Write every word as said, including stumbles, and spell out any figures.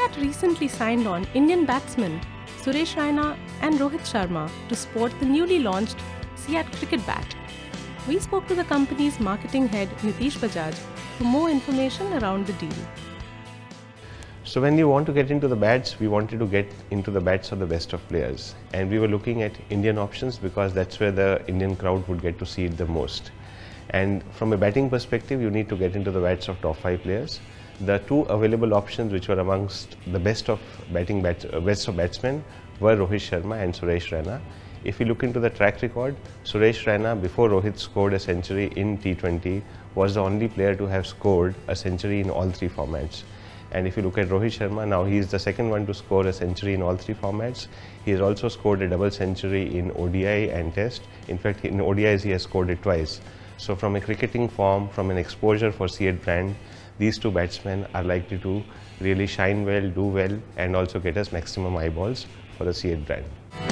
C E A T recently signed on Indian batsmen Suresh Raina and Rohit Sharma to sport the newly launched C E A T cricket bat. We spoke to the company's marketing head Nitish Bajaj for more information around the deal. So when we want to get into the bats, we wanted to get into the bats of the best of players, and we were looking at Indian options because that's where the Indian crowd would get to see it the most. And from a batting perspective, you need to get into the bats of top five players. The two available options which were amongst the best of batting bats, uh, best of batsmen were Rohit Sharma and Suresh Raina. If you look into the track record, Suresh Raina, before Rohit scored a century in T twenty, was the only player to have scored a century in all three formats. And if you look at Rohit Sharma, now he is the second one to score a century in all three formats. He has also scored a double century in O D I and Test. In fact, in O D Is he has scored it twice. So from a cricketing form, from an exposure for C E A T brand, these two batsmen are likely to really shine well, do well, and also get us maximum eyeballs for the C E A T brand.